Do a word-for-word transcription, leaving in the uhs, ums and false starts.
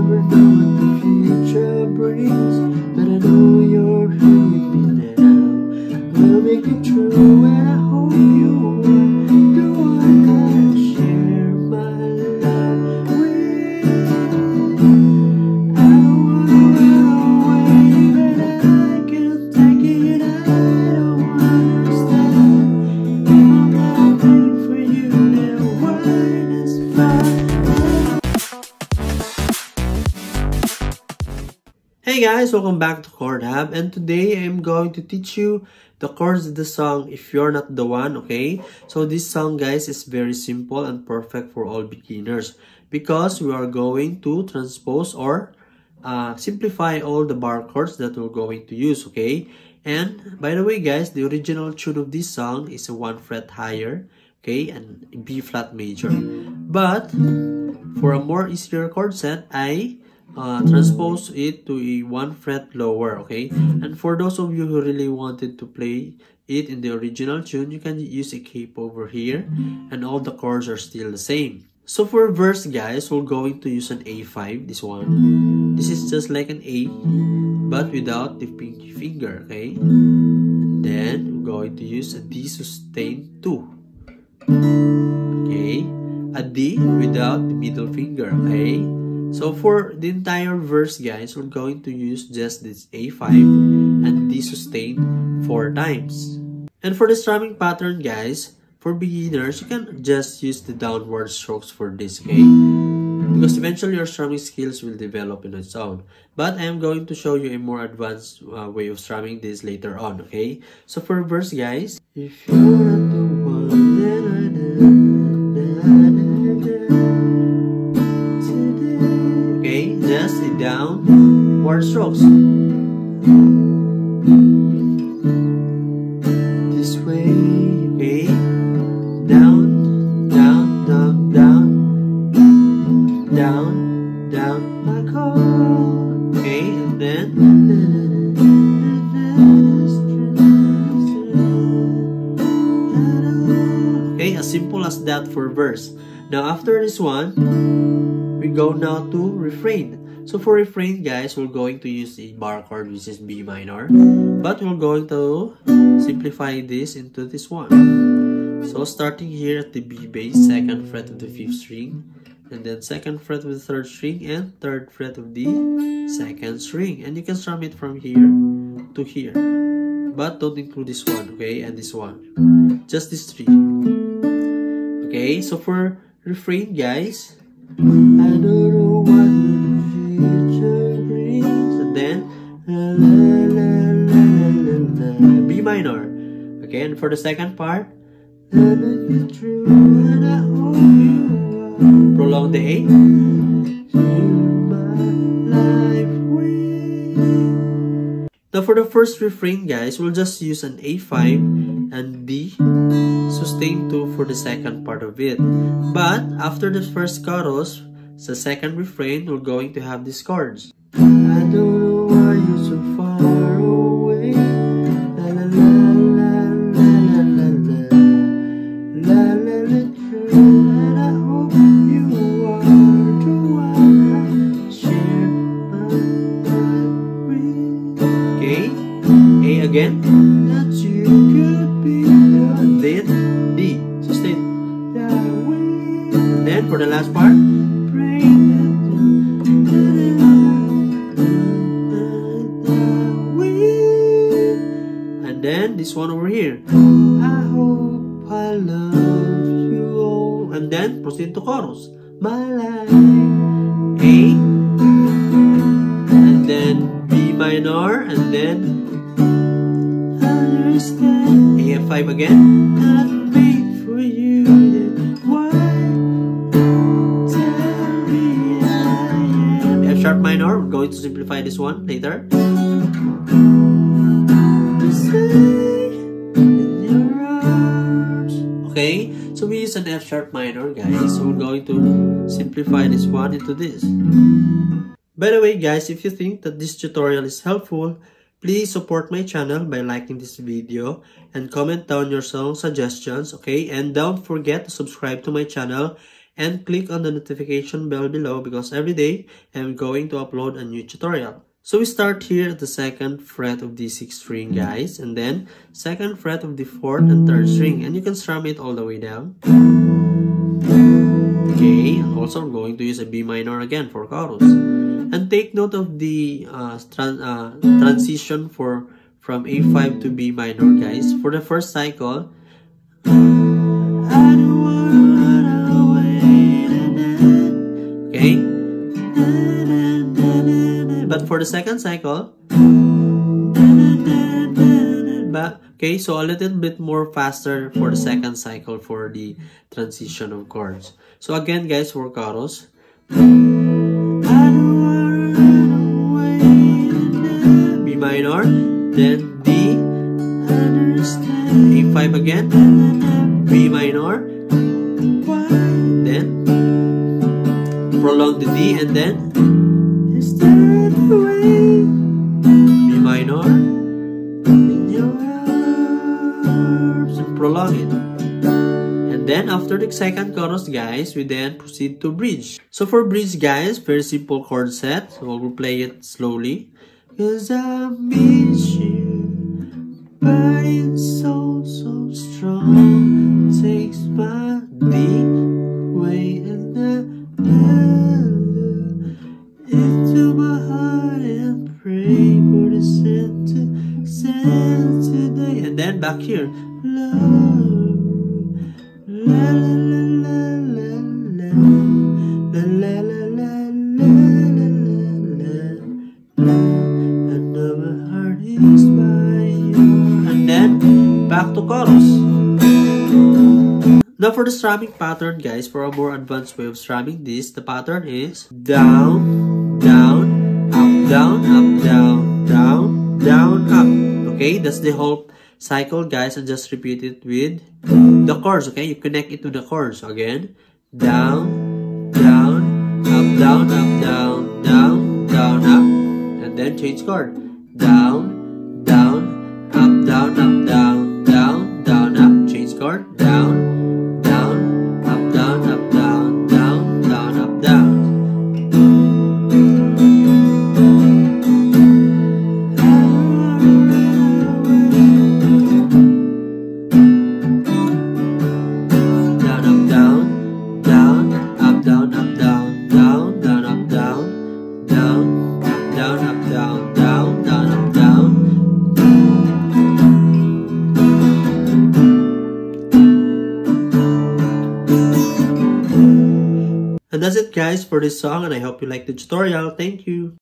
never know what the future brings, but I know you're here with me now. We'll make it true, and I hope you're the one that I share my life with. I will wait, but I can't take it. I don't understand. I'm not waiting for you now. Wine is fine. Hey guys, welcome back to Chord Hub, and today I'm going to teach you the chords of the song If You're Not the One, okay? So this song, guys, is very simple and perfect for all beginners because we are going to transpose or uh, simplify all the bar chords that we're going to use, okay? And by the way, guys, the original tune of this song is a one fret higher, okay, and B flat major. But for a more easier chord set, I Uh, transpose it to a one fret lower, okay? And for those of you who really wanted to play it in the original tune, you can use a cape over here, and all the chords are still the same. So for verse, guys, we're going to use an A five, this one. This is just like an A, but without the pinky finger, okay? And then we're going to use a D sustain two, okay? A D without the middle finger, okay? So for the entire verse, guys, we're going to use just this A five and D sustain four times. And for the strumming pattern, guys, for beginners, you can just use the downward strokes for this, okay? Because eventually your strumming skills will develop on its own. But I'm going to show you a more advanced uh, way of strumming this later on, okay? So for verse, guys, if you're not the one that I did, downward strokes this way, okay? Down, down, down, down, down, down, my chord, okay? And then, okay, as simple as that for verse. Now after this one, we go now to refrain. So for refrain, guys, we're going to use the bar chord, which is B minor, but we're going to simplify this into this one. So starting here at the B bass, second fret of the fifth string, and then second fret of the third string, and third fret of the second string, and you can strum it from here to here, but don't include this one, okay, and this one, just these three, okay? So for refrain, guys, I don't know what B minor, okay? And for the second part, prolong the A, now for the first refrain, guys, we'll just use an A five and D sustain two for the second part of it. But after the first chorus, the second refrain, we're going to have these chords. I don't know why you're so far away. La la la la la la la la la la true, and I hope you are the one I share my life with. Okay, A again. That you could be done. Then D sustain that way. And then for the last part, then this one over here, I hope I love you all, and then proceed to chorus, my life, A, and then B minor, and then understand, A and five again, not made for you, then why tell me I am, F sharp minor, we're going to simplify this one later. Okay, so we use an F sharp minor, guys, so we're going to simplify this one into this. By the way, guys, if you think that this tutorial is helpful, please support my channel by liking this video and comment down your song suggestions, okay? And don't forget to subscribe to my channel and click on the notification bell below because every day I'm going to upload a new tutorial. So we start here at the second fret of the sixth string, guys, and then second fret of the fourth and third string, and you can strum it all the way down. Okay, and also I'm going to use a B minor again for chorus. And take note of the uh, tran uh, transition for from A five to B minor, guys. For the first cycle, okay, but for the second cycle, but okay, so a little bit more faster for the second cycle for the transition of chords. So again, guys, for chorus. Minor, then D, A five again, B minor, then prolong the D, and then B minor, and prolong it. And then after the second chorus, guys, we then proceed to bridge. So for bridge, guys, very simple chord set. So we'll play it slowly. 'Cause I miss you, but it's so, so strong. Takes my deep way and I into my heart and pray for the sin to send today. And then back here, love, la la la la la la la. Back to chorus. Now for the strumming pattern, guys, for a more advanced way of strumming this, the pattern is down, down, up, down, up, down, down, down, up. Okay, that's the whole cycle, guys, and just repeat it with the chords. Okay, you connect it to the chords. Again, down, down, up, down, up, down, down, down, up, and then change chord. Down, down, up, down, up, down. Down, down, up, change chord, down, down, up, down, up, down, down, down, up, down. Down, up, down, down, up, down, up, down, down, down, up, down, down, up, down, up, down, down, down, up, down. And that's it, guys, for this song, and I hope you liked the tutorial. Thank you.